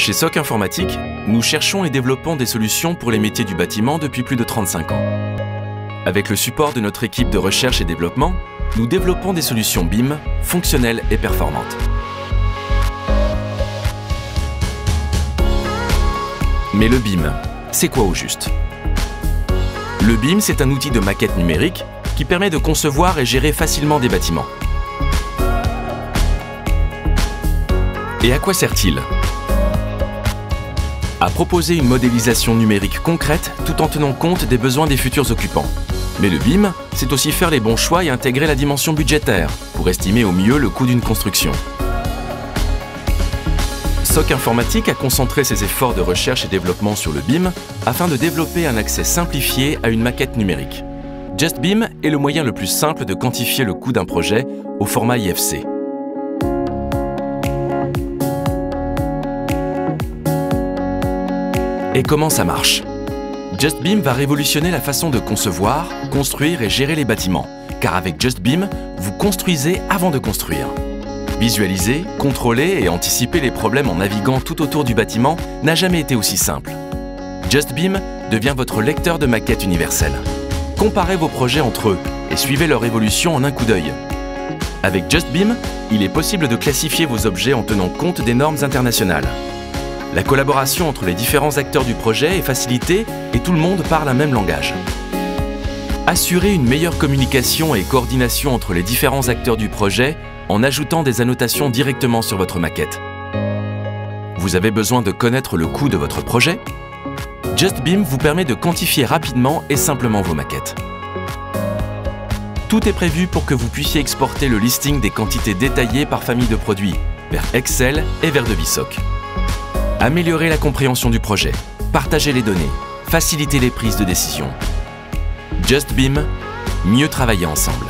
Chez SOC Informatique, nous cherchons et développons des solutions pour les métiers du bâtiment depuis plus de 35 ans. Avec le support de notre équipe de recherche et développement, nous développons des solutions BIM, fonctionnelles et performantes. Mais le BIM, c'est quoi au juste? Le BIM, c'est un outil de maquette numérique qui permet de concevoir et gérer facilement des bâtiments. Et à quoi sert-il? À proposer une modélisation numérique concrète tout en tenant compte des besoins des futurs occupants. Mais le BIM, c'est aussi faire les bons choix et intégrer la dimension budgétaire pour estimer au mieux le coût d'une construction. SOC Informatique a concentré ses efforts de recherche et développement sur le BIM afin de développer un accès simplifié à une maquette numérique. JustBIM est le moyen le plus simple de quantifier le coût d'un projet au format IFC. Et comment ça marche? JustBIM va révolutionner la façon de concevoir, construire et gérer les bâtiments, car avec JustBIM, vous construisez avant de construire. Visualiser, contrôler et anticiper les problèmes en naviguant tout autour du bâtiment n'a jamais été aussi simple. JustBIM devient votre lecteur de maquettes universel. Comparez vos projets entre eux et suivez leur évolution en un coup d'œil. Avec JustBIM, il est possible de classifier vos objets en tenant compte des normes internationales. La collaboration entre les différents acteurs du projet est facilitée et tout le monde parle un même langage. Assurer une meilleure communication et coordination entre les différents acteurs du projet en ajoutant des annotations directement sur votre maquette. Vous avez besoin de connaître le coût de votre projet? JustBIM vous permet de quantifier rapidement et simplement vos maquettes. Tout est prévu pour que vous puissiez exporter le listing des quantités détaillées par famille de produits vers Excel et vers DeviSoc. Améliorer la compréhension du projet, partager les données, faciliter les prises de décision. JustBIM, mieux travailler ensemble.